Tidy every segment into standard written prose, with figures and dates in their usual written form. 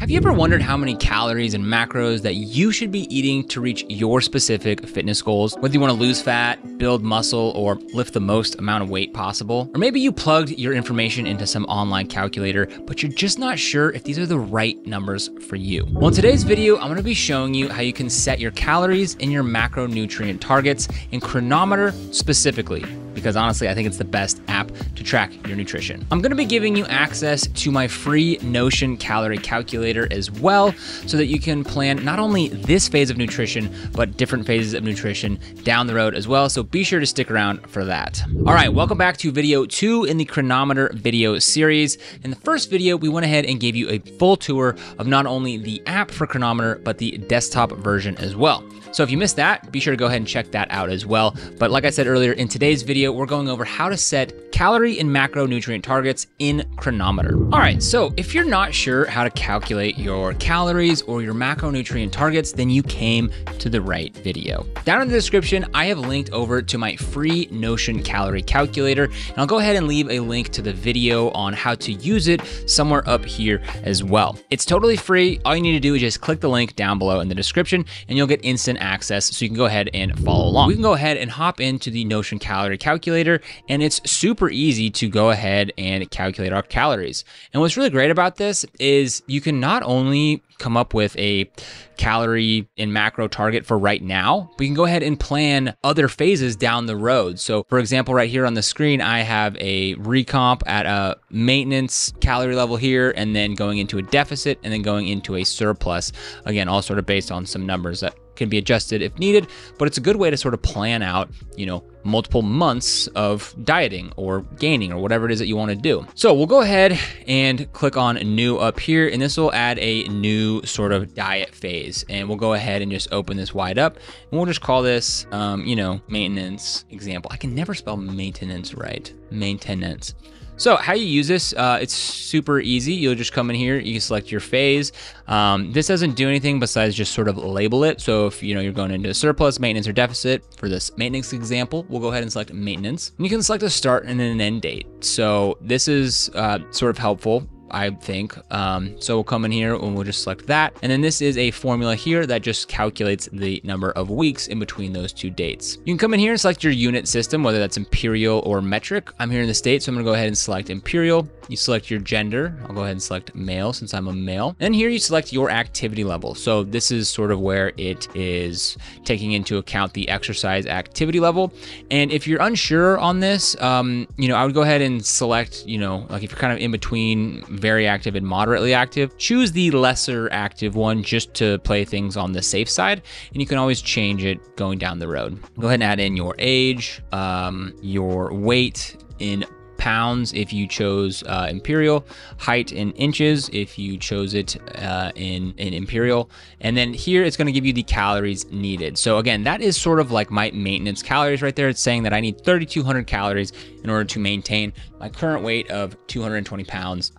Have you ever wondered how many calories and macros that you should be eating to reach your specific fitness goals? Whether you want to lose fat, build muscle, or lift the most amount of weight possible. Or maybe you plugged your information into some online calculator, but you're just not sure if these are the right numbers for you. Well, in today's video, I'm going to be showing you how you can set your calories and your macronutrient targets in Cronometer specifically. Because honestly, I think it's the best app to track your nutrition. I'm gonna be giving you access to my free Notion calorie calculator as well, so that you can plan not only this phase of nutrition, but different phases of nutrition down the road as well. So be sure to stick around for that. All right, welcome back to video 2 in the Cronometer video series. In the first video, we went ahead and gave you a full tour of not only the app for Cronometer, but the desktop version as well. So if you missed that, be sure to go ahead and check that out as well. But like I said earlier, in today's video, we're going over how to set calorie and macronutrient targets in Cronometer. All right, so if you're not sure how to calculate your calories or your macronutrient targets, then you came to the right video. Down in the description, I have linked over to my free Notion calorie calculator, and I'll go ahead and leave a link to the video on how to use it somewhere up here as well. It's totally free. All you need to do is just click the link down below in the description and you'll get instant access, so you can go ahead and follow along. We can go ahead and hop into the Notion calorie calculator, and it's super easy to go ahead and calculate our calories. And what's really great about this is you can not only come up with a calorie and macro target for right now, but you can go ahead and plan other phases down the road. So for example, right here on the screen, I have a recomp at a maintenance calorie level here, and then going into a deficit, and then going into a surplus. Again, all sort of based on some numbers that can be adjusted if needed, but it's a good way to sort of plan out, you know, multiple months of dieting or gaining or whatever it is that you want to do. So we'll go ahead and click on new up here, and this will add a new sort of diet phase. And we'll go ahead and just open this wide up, and we'll just call this, you know, maintenance example. I can never spell maintenance right. Maintenance. So how you use this, it's super easy. You'll just come in here, you can select your phase. This doesn't do anything besides just sort of label it. So if you know you're going into a surplus, maintenance, or deficit, for this maintenance example, we'll go ahead and select maintenance. And you can select a start and an end date. So this is sort of helpful, I think. So we'll come in here and we'll just select that. And then this is a formula here that just calculates the number of weeks in between those two dates. You can come in here and select your unit system, whether that's imperial or metric. I'm here in the States, so I'm gonna go ahead and select imperial. You select your gender. I'll go ahead and select male since I'm a male. And here you select your activity level. So this is sort of where it is taking into account the exercise activity level. And if you're unsure on this, you know, I would go ahead and select, you know, like if you're kind of in between very active and moderately active, choose the lesser active one just to play things on the safe side. And you can always change it going down the road. Go ahead and add in your age, your weight in pounds if you chose imperial, height in inches if you chose it in imperial. And then here it's gonna give you the calories needed. So again, that is sort of like my maintenance calories right there. It's saying that I need 3,200 calories in order to maintain my current weight of 220 pounds.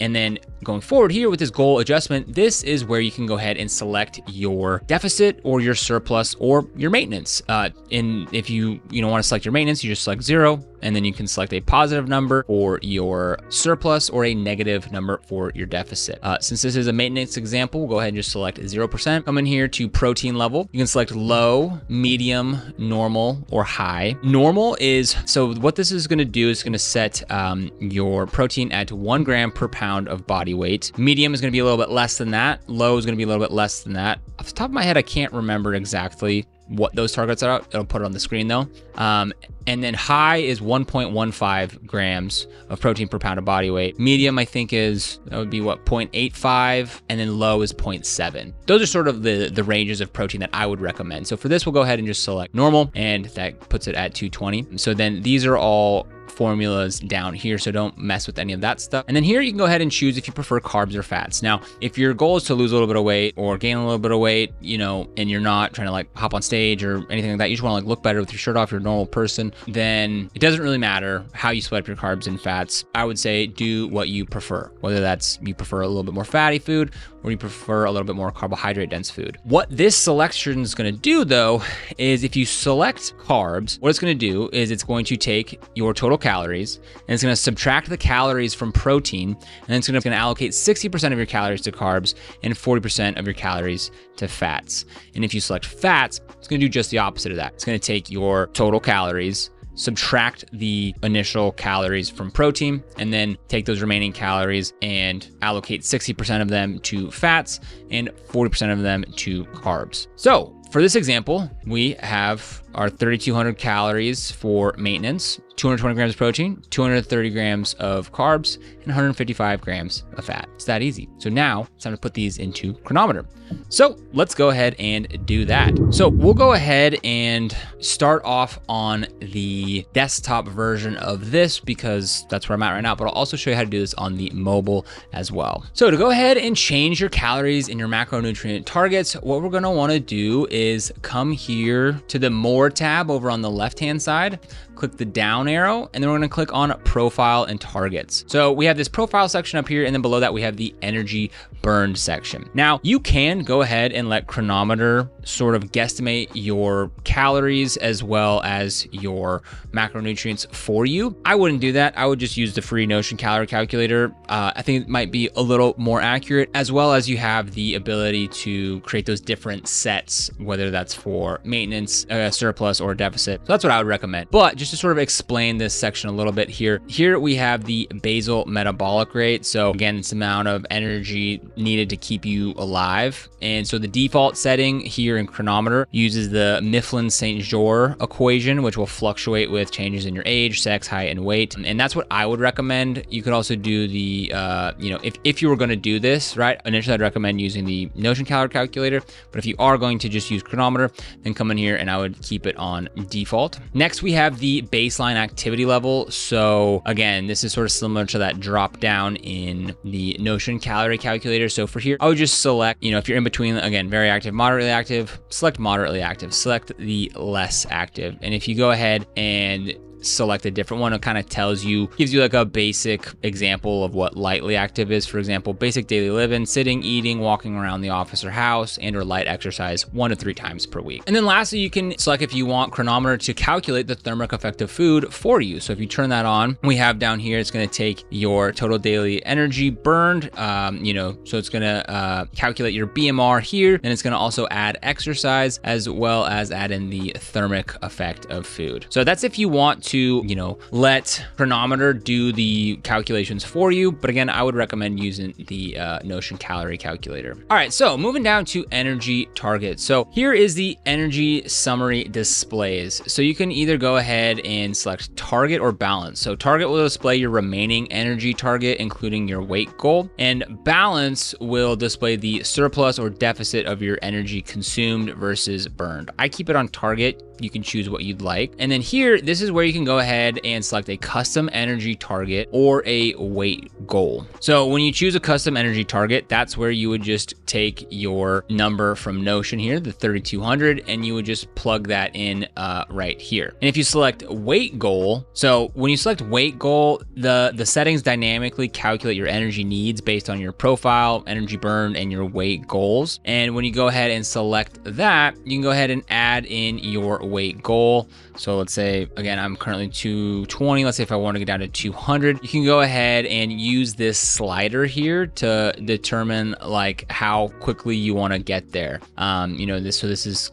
And then going forward here with this goal adjustment, this is where you can go ahead and select your deficit or your surplus or your maintenance. And if you want to select your maintenance, you just select 0, and then you can select a positive number for your surplus or a negative number for your deficit. Since this is a maintenance example, we'll go ahead and just select 0%. Come in here to protein level. You can select low, medium, normal, or high. Normal is, so what this is going to do is going to set your protein at 1 gram per pound of body weight. Medium is going to be a little bit less than that. Low is going to be a little bit less than that. Off the top of my head, I can't remember exactly what those targets are. It'll put it on the screen though. And then high is 1.15 grams of protein per pound of body weight. Medium, I think is, that would be what, 0.85, and then low is 0.7. Those are sort of the ranges of protein that I would recommend. So for this, we'll go ahead and just select normal, and that puts it at 220. So then these are all formulas down here, so don't mess with any of that stuff. And then here you can go ahead and choose if you prefer carbs or fats. Now, if your goal is to lose a little bit of weight or gain a little bit of weight, you know, and you're not trying to like hop on stage or anything like that, you just want to like look better with your shirt off, you're a normal person, then it doesn't really matter how you split up your carbs and fats. I would say do what you prefer, whether that's you prefer a little bit more fatty food or you prefer a little bit more carbohydrate dense food. What this selection is going to do though, is if you select carbs, what it's going to do is it's going to take your total total calories, and it's gonna subtract the calories from protein, and then it's gonna allocate 60% of your calories to carbs and 40% of your calories to fats. And if you select fats, it's gonna do just the opposite of that. It's gonna take your total calories, subtract the initial calories from protein, and then take those remaining calories and allocate 60% of them to fats and 40% of them to carbs. So for this example, we have our 3,200 calories for maintenance, 220 grams of protein, 230 grams of carbs, and 155 grams of fat. It's that easy. So now it's time to put these into Cronometer. So let's go ahead and do that. So we'll go ahead and start off on the desktop version of this because that's where I'm at right now, but I'll also show you how to do this on the mobile as well. So to go ahead and change your calories and your macronutrient targets, what we're gonna wanna do is come here to the More tab over on the left-hand side, click the down arrow, and then we're gonna click on Profile and Targets. So we have this profile section up here, and then below that we have the energy burned section. Now you can go ahead and let Cronometer sort of guesstimate your calories as well as your macronutrients for you. I wouldn't do that. I would just use the free Notion calorie calculator. I think it might be a little more accurate, as well as you have the ability to create those different sets, whether that's for maintenance, surplus, or deficit. So that's what I would recommend. But just to sort of explain this section a little bit here, we have the basal metabolic rate. So again, it's the amount of energy needed to keep you alive. And so the default setting here in Cronometer uses the Mifflin-St. George equation, which will fluctuate with changes in your age, sex, height, and weight. And that's what I would recommend. You could also do the, if you were gonna do this, right? Initially, I'd recommend using the Notion calorie calculator, but if you are going to just use Cronometer, then come in here and I would keep it on default. Next, we have the baseline activity level. So again, this is sort of similar to that drop down in the Notion calorie calculator. So for here, I would just select, if you're in between, again, very active, moderately active, select moderately active, select the less active. And if you go ahead and select a different one, it kind of tells you, gives you like a basic example of what lightly active is. For example, basic daily living, sitting, eating, walking around the office or house, and or light exercise 1 to 3 times per week. And then lastly, you can select if you want Cronometer to calculate the thermic effect of food for you. So if you turn that on, we have down here, it's gonna take your total daily energy burned, so it's gonna calculate your BMR here, and it's gonna also add exercise as well as add in the thermic effect of food. So that's if you want to let Cronometer do the calculations for you. But again, I would recommend using the Notion calorie calculator. All right, so moving down to energy targets. So here is the energy summary displays. So you can either go ahead and select target or balance. So target will display your remaining energy target, including your weight goal, and balance will display the surplus or deficit of your energy consumed versus burned. I keep it on target. You can choose what you'd like. And then here, this is where you can go ahead and select a custom energy target or a weight goal. So when you choose a custom energy target, that's where you would just take your number from Notion here, the 3,200, and you would just plug that in right here. And if you select weight goal, so when you select weight goal, the settings dynamically calculate your energy needs based on your profile, energy burn, and your weight goals. And when you go ahead and select that, you can go ahead and add in your weight goal. So let's say, again, I'm currently 220. Let's say if I want to get down to 200, you can go ahead and use this slider here to determine like how quickly you want to get there. This is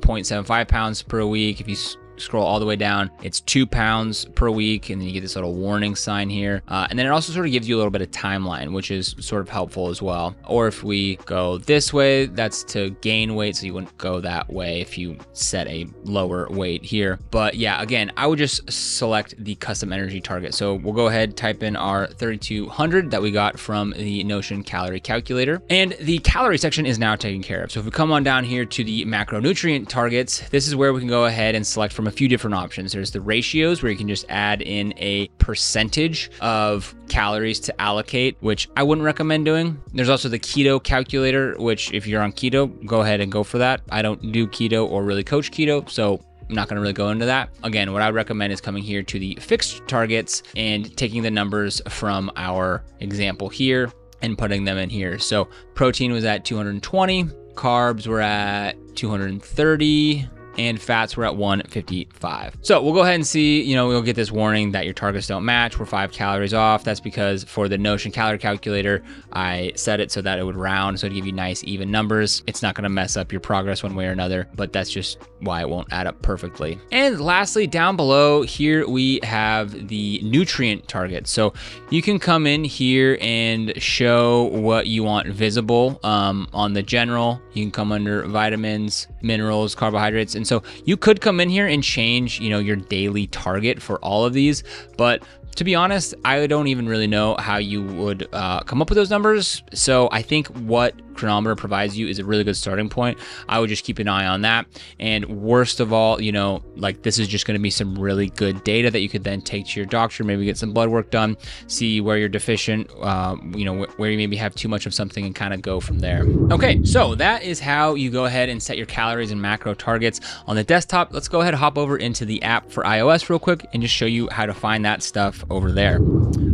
0.75 pounds per week. If you scroll all the way down, it's 2 pounds per week, and then you get this little warning sign here. And then it also sort of gives you a little bit of timeline, which is sort of helpful as well. Or if we go this way, that's to gain weight, so you wouldn't go that way if you set a lower weight here. But yeah, again, I would just select the custom energy target. So we'll go ahead, type in our 3,200 that we got from the Notion calorie calculator, and the calorie section is now taken care of. So if we come on down here to the macronutrient targets, this is where we can go ahead and select from a few different options. There's the ratios, where you can just add in a percentage of calories to allocate, which I wouldn't recommend doing. There's also the keto calculator, which if you're on keto, go ahead and go for that. I don't do keto or really coach keto, so I'm not gonna really go into that. Again, what I recommend is coming here to the fixed targets and taking the numbers from our example here and putting them in here. So protein was at 220, carbs were at 230, and fats were at 155. So we'll go ahead and see, we'll get this warning that your targets don't match. We're 5 calories off. That's because for the Notion calorie calculator, I set it so that it would round, so it'd give you nice even numbers. It's not gonna mess up your progress one way or another, but that's just why it won't add up perfectly. And lastly, down below here, we have the nutrient target. So you can come in here and show what you want visible on the general. You can come under vitamins, minerals, carbohydrates. And so you could come in here and change, your daily target for all of these, but to be honest, I don't even really know how you would come up with those numbers. So I think what Cronometer provides you is a really good starting point. I would just keep an eye on that. And worst of all, like this is just gonna be some really good data that you could then take to your doctor, maybe get some blood work done, see where you're deficient, where you maybe have too much of something and kind of go from there. Okay, so that is how you go ahead and set your calories and macro targets on the desktop. Let's go ahead and hop over into the app for iOS real quick and just show you how to find that stuff over there.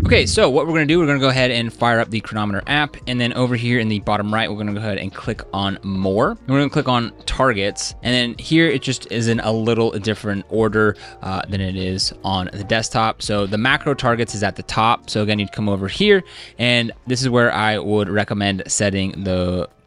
Okay, so what we're gonna do, we're gonna go ahead and fire up the Cronometer app, and then over here in the bottom right, we're gonna go ahead and click on more. And we're gonna click on targets, and then here it just is in a little different order than it is on the desktop. So the macro targets is at the top. So again, you'd come over here, and this is where I would recommend setting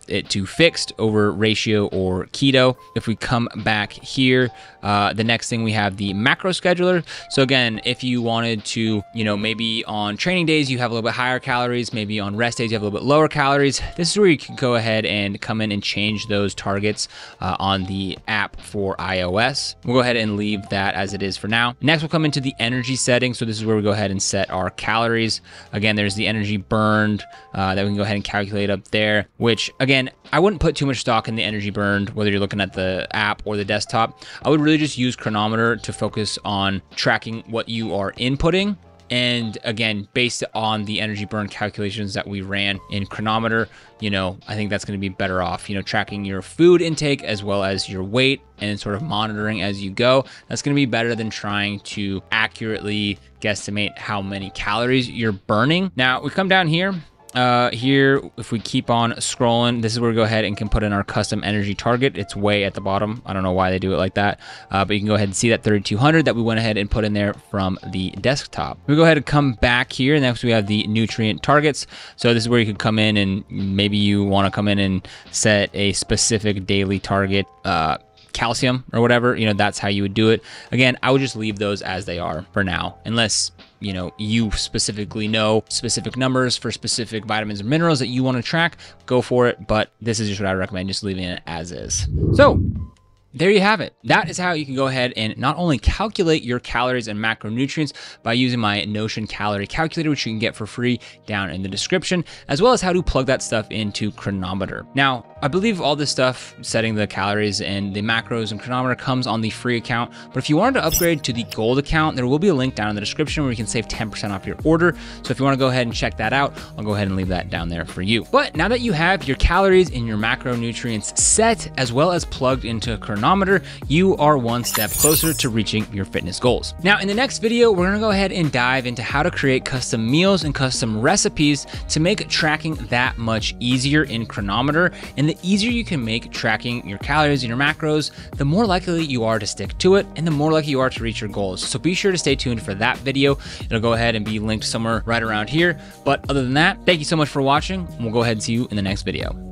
it to fixed over ratio or keto. If we come back here, the next thing we have the macro scheduler. So again, if you wanted to, maybe on training days, you have a little bit higher calories, maybe on rest days, you have a little bit lower calories. This is where you can go ahead and come in and change those targets on the app for iOS. We'll go ahead and leave that as it is for now. Next, we'll come into the energy setting. So this is where we go ahead and set our calories. Again, there's the energy burned that we can go ahead and calculate up there, which again, and I wouldn't put too much stock in the energy burned, whether you're looking at the app or the desktop. I would really just use Cronometer to focus on tracking what you are inputting. And again, based on the energy burn calculations that we ran in Cronometer, I think that's going to be better off, tracking your food intake as well as your weight and sort of monitoring as you go. That's going to be better than trying to accurately guesstimate how many calories you're burning. Now we come down here. Here, if we keep on scrolling, this is where we go ahead and can put in our custom energy target. It's way at the bottom. I don't know why they do it like that, but you can go ahead and see that 3,200 that we went ahead and put in there from the desktop. We go ahead and come back here, and next we have the nutrient targets. So this is where you could come in and maybe you want to come in and set a specific daily target, calcium or whatever, that's how you would do it. Again, I would just leave those as they are for now, unless you specifically know specific numbers for specific vitamins and minerals that you want to track, go for it. But this is just what I recommend, just leaving it as is. So there you have it. That is how you can go ahead and not only calculate your calories and macronutrients by using my Notion calorie calculator, which you can get for free down in the description, as well as how to plug that stuff into Cronometer. Now, I believe all this stuff, setting the calories and the macros and Cronometer, comes on the free account. But if you wanted to upgrade to the gold account, there will be a link down in the description where you can save 10% off your order. So if you want to go ahead and check that out, I'll go ahead and leave that down there for you. But now that you have your calories and your macronutrients set, as well as plugged into Cronometer, you are one step closer to reaching your fitness goals. Now in the next video, we're gonna go ahead and dive into how to create custom meals and custom recipes to make tracking that much easier in Cronometer. And the easier you can make tracking your calories and your macros, the more likely you are to stick to it and the more likely you are to reach your goals. So be sure to stay tuned for that video. It'll go ahead and be linked somewhere right around here. But other than that, thank you so much for watching, and we'll go ahead and see you in the next video.